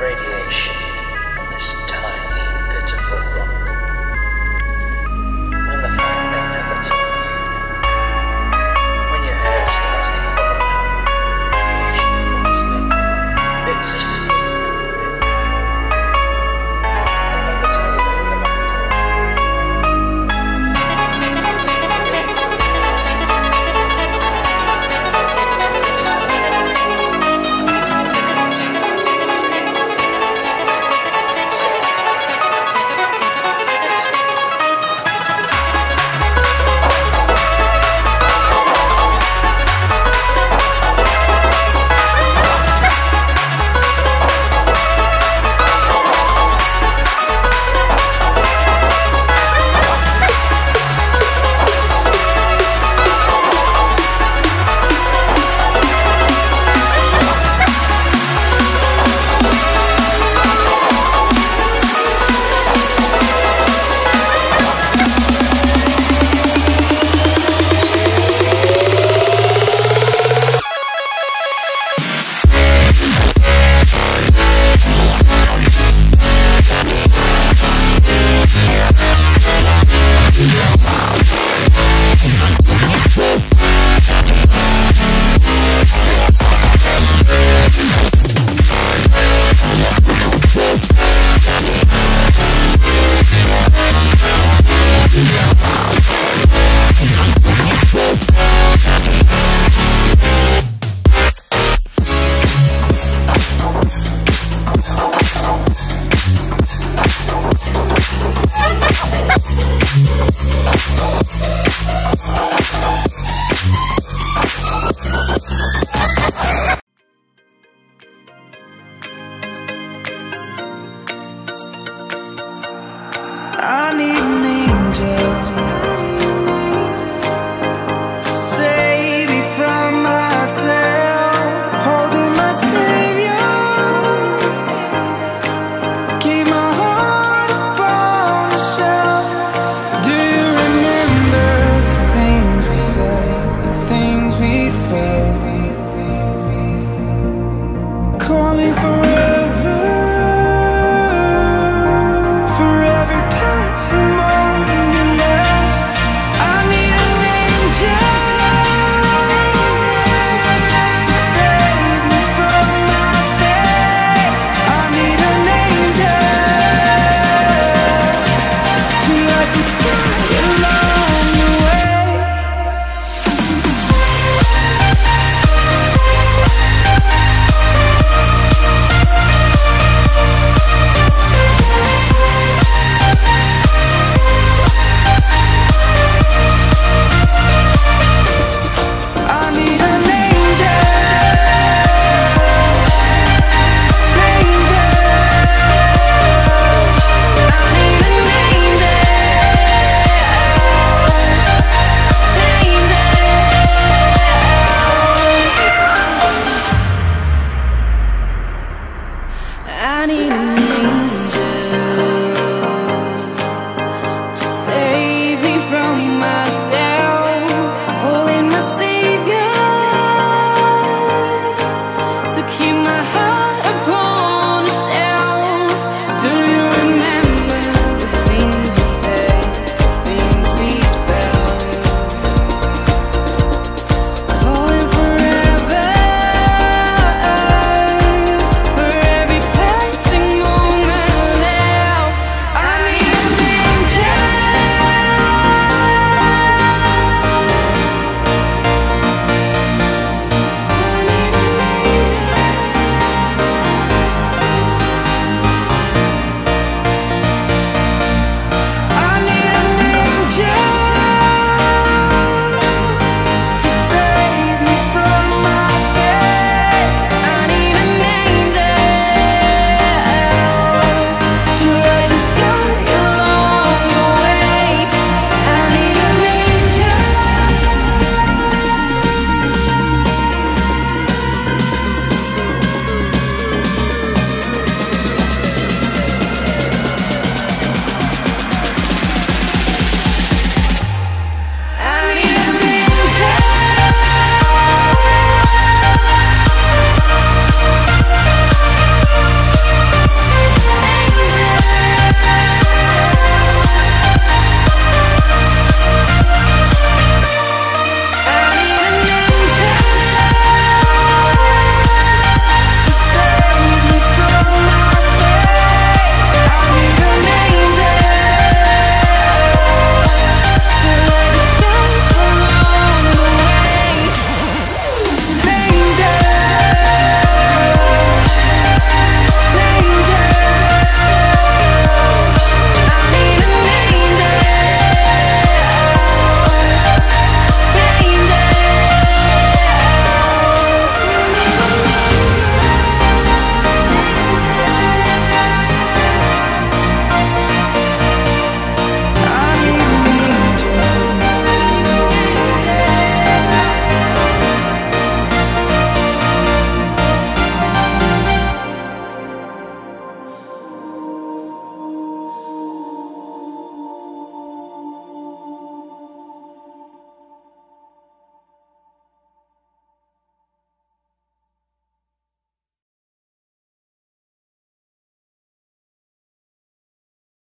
Radiation.